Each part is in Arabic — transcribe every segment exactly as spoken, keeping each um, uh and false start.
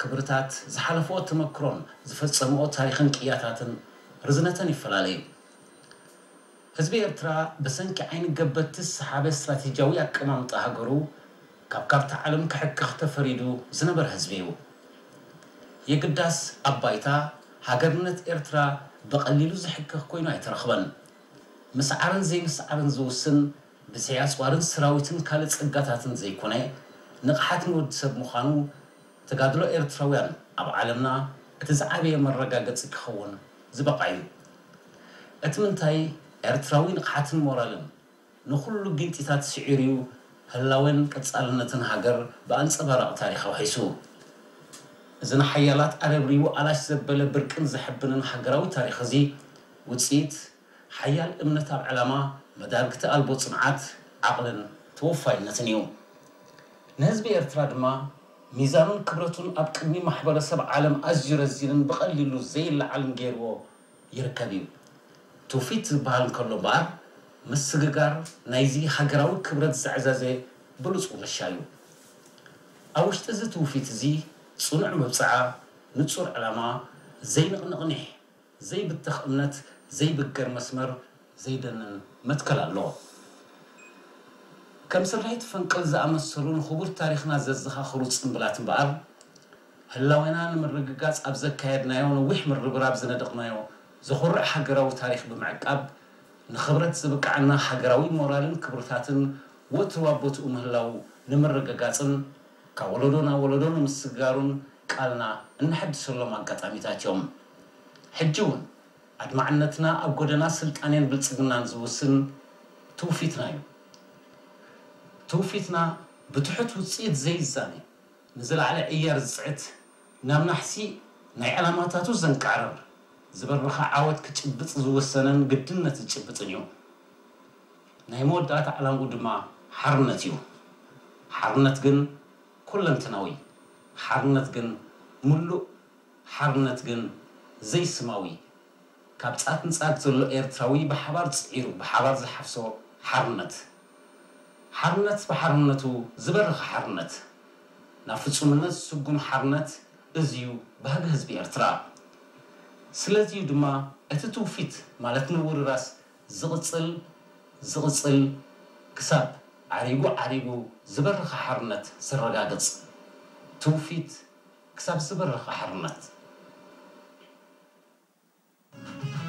كبرتات زحلفوت مكرون زفت سموات تاريخن كياتات رزنتان الفلالي حزبي إرترا بسنك عين جبت السحابة استراتيجية كمان تهجروا كبكرت علم كحك اختفريدو زنبر حزبيو يقدس أبايتا هجرنت إرترا بقليلو زحك كوينو يترخبن مسعرن زي مسعرن زوسن بسياس وارن سراويتن كالت سقطاتن زي كونه نقحتن ودسب مخانو تقادلو إرتراويان أب عالمنا اتزعابي مرقا قد سكخون زبقعيو اتمنتاي إرتراوي نقحتن مورالن نخلو قنتيتات سعيريو هلاوين قد سألنتن هاقر بأن سبراق تاريخ وحيسو إذن حيالات عربريو علاش زبالة بركن زحبنن حقراوي تاريخ زي وتسيت حيال امنتا بعلامة مداركت ألبو صنعات عقل توفى نتنيو نهزب إرتراد ما ميزان كبرتون أبقمي محبرة سبع عالم أزجر الزيلن بقللو زي العالم غيرو يركبيو توفيت بهالن كرلوبار مسجقار نايزي حقراوي كبرت زعزازي بلوصو غشايو أوش تزي توفيت زي صنع مبصعة نتصور علامة زي نقنقنح زي بالتخمنت زي بكر مسمر زي دنن متكل الله كم سرعت فنقل زعم السرون خبر تاريخنا ززخا خروج تنبلات بقر هلا وينان مرققات أبزا كايدنا يون ويحمر ربراب زندقنا يون زخرع حقراو تاريخ بمعقب نخبرت زبك عنا حقراوي مورالن كبرتاتن وتروابط أمهلاو نمرققاتن كولدونا ولدون مسجارون قالنا نحدث لهم عن قطعميتاتهم حجون أدمعنتنا أو قدنا سلطانين بالسجنان زوسن توفيتنا يوم توفيتنا بتحط وتصيد زي الزاني نزل على عيار زعت نامنا حسي ناي علاماتاتو زنكعرر زبرخا عاود كتشبط زوسنن قدنا تشبطن يوم ناي مودات على قدما حرنت يوم حرنت قن كلن تناوي حرنت جن ملو حرنت جن زي سماوي كابتات نسات زلو إرتراوي بحبار تصعيرو بحبار زحفصو حرنت حرنت بحرنتو زبرغ حرنت نافتشو من الناس سجون حرنت ازيو بهاج هزب إرترا سلاتيو دما اتتو فيت مالتنا ور راس زغتسل زغتسل كساب عريقو عريقو زبرخ حرنت سرقاقص توفيت كساب زبرخ حرنت Thank you.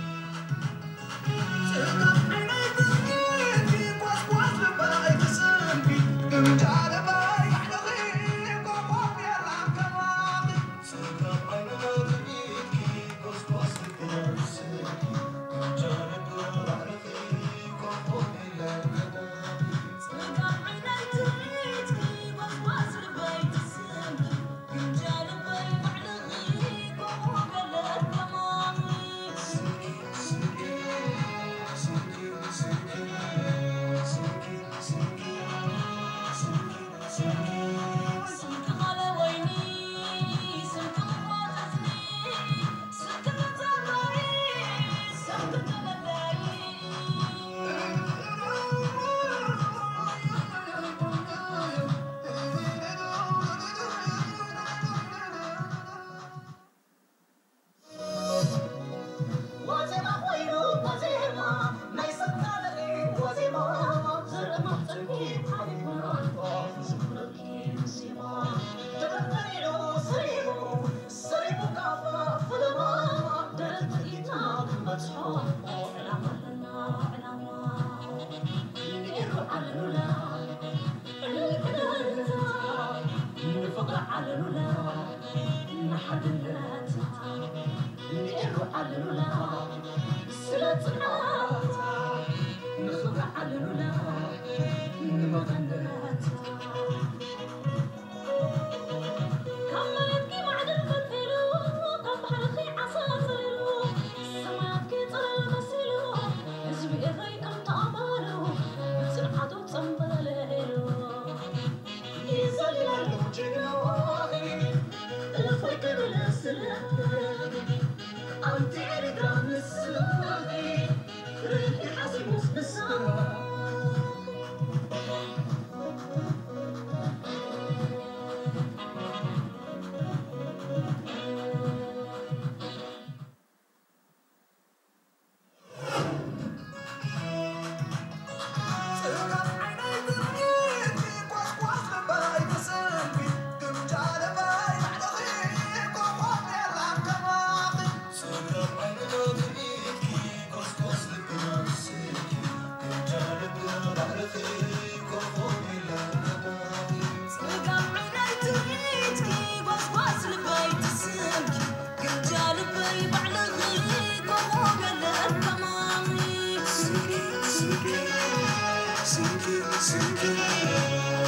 سنكي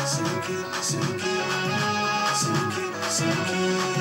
سنكي سنكي سنكي سنكي.